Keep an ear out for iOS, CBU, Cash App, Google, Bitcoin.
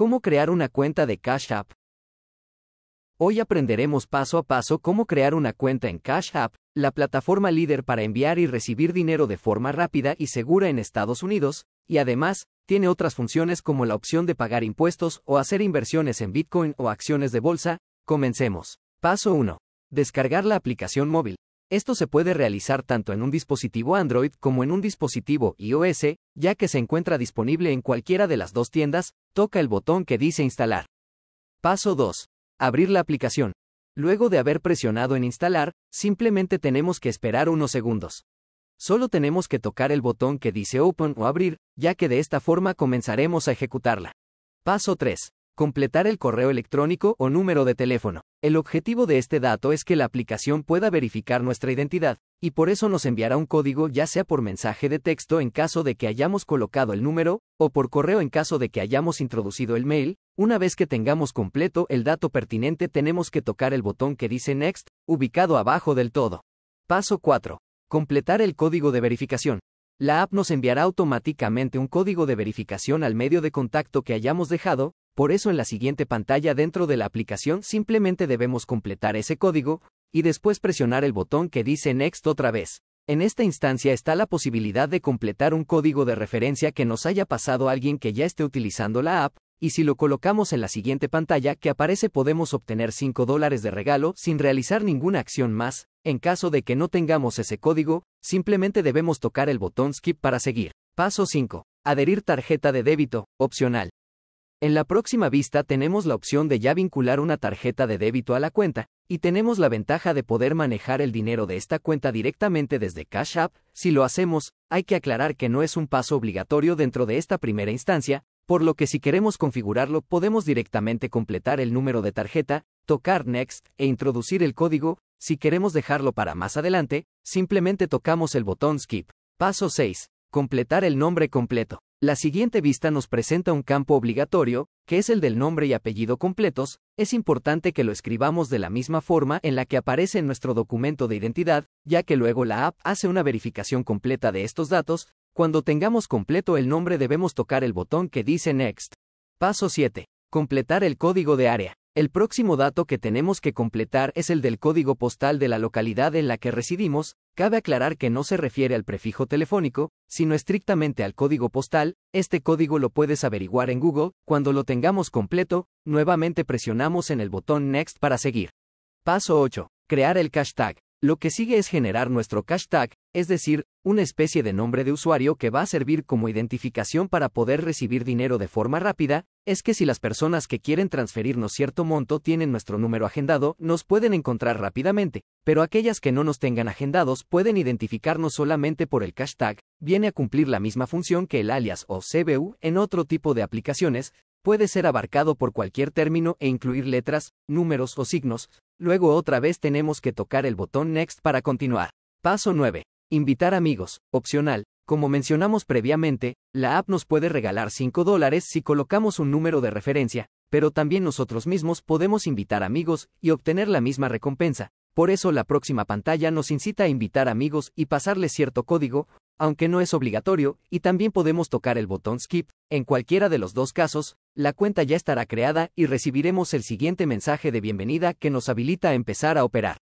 ¿Cómo crear una cuenta de Cash App? Hoy aprenderemos paso a paso cómo crear una cuenta en Cash App, la plataforma líder para enviar y recibir dinero de forma rápida y segura en Estados Unidos, y además, tiene otras funciones como la opción de pagar impuestos o hacer inversiones en Bitcoin o acciones de bolsa. Comencemos. Paso 1. Descargar la aplicación móvil. Esto se puede realizar tanto en un dispositivo Android como en un dispositivo iOS, ya que se encuentra disponible en cualquiera de las dos tiendas. Toca el botón que dice instalar. Paso 2. Abrir la aplicación. Luego de haber presionado en instalar, simplemente tenemos que esperar unos segundos. Solo tenemos que tocar el botón que dice Open o Abrir, ya que de esta forma comenzaremos a ejecutarla. Paso 3. Completar el correo electrónico o número de teléfono. El objetivo de este dato es que la aplicación pueda verificar nuestra identidad, y por eso nos enviará un código ya sea por mensaje de texto en caso de que hayamos colocado el número, o por correo en caso de que hayamos introducido el mail. Una vez que tengamos completo el dato pertinente tenemos que tocar el botón que dice Next, ubicado abajo del todo. Paso 4. Completar el código de verificación. La app nos enviará automáticamente un código de verificación al medio de contacto que hayamos dejado. Por eso en la siguiente pantalla dentro de la aplicación simplemente debemos completar ese código, y después presionar el botón que dice Next otra vez. En esta instancia está la posibilidad de completar un código de referencia que nos haya pasado alguien que ya esté utilizando la app, y si lo colocamos en la siguiente pantalla que aparece podemos obtener $5 de regalo sin realizar ninguna acción más. En caso de que no tengamos ese código, simplemente debemos tocar el botón Skip para seguir. Paso 5. Adherir tarjeta de débito, opcional. En la próxima vista tenemos la opción de ya vincular una tarjeta de débito a la cuenta, y tenemos la ventaja de poder manejar el dinero de esta cuenta directamente desde Cash App. Si lo hacemos, hay que aclarar que no es un paso obligatorio dentro de esta primera instancia, por lo que si queremos configurarlo podemos directamente completar el número de tarjeta, tocar Next e introducir el código. Si queremos dejarlo para más adelante, simplemente tocamos el botón Skip. Paso 6. Completar el nombre completo. La siguiente vista nos presenta un campo obligatorio, que es el del nombre y apellido completos. Es importante que lo escribamos de la misma forma en la que aparece en nuestro documento de identidad, ya que luego la app hace una verificación completa de estos datos. Cuando tengamos completo el nombre debemos tocar el botón que dice Next. Paso 7. Completar el código de área. El próximo dato que tenemos que completar es el del código postal de la localidad en la que residimos. Cabe aclarar que no se refiere al prefijo telefónico, sino estrictamente al código postal. Este código lo puedes averiguar en Google. Cuando lo tengamos completo, nuevamente presionamos en el botón Next para seguir. Paso 8. Crear el hashtag. Lo que sigue es generar nuestro hashtag, es decir, una especie de nombre de usuario que va a servir como identificación para poder recibir dinero de forma rápida. Es que si las personas que quieren transferirnos cierto monto tienen nuestro número agendado, nos pueden encontrar rápidamente, pero aquellas que no nos tengan agendados pueden identificarnos solamente por el hashtag. Viene a cumplir la misma función que el alias o CBU en otro tipo de aplicaciones. Puede ser abarcado por cualquier término e incluir letras, números o signos. Luego otra vez tenemos que tocar el botón Next para continuar. Paso 9. Invitar amigos, opcional. Como mencionamos previamente, la app nos puede regalar $5 si colocamos un número de referencia, pero también nosotros mismos podemos invitar amigos y obtener la misma recompensa. Por eso la próxima pantalla nos incita a invitar amigos y pasarles cierto código, aunque no es obligatorio, y también podemos tocar el botón Skip. En cualquiera de los dos casos, la cuenta ya estará creada y recibiremos el siguiente mensaje de bienvenida que nos habilita a empezar a operar.